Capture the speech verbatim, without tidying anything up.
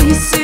Діси.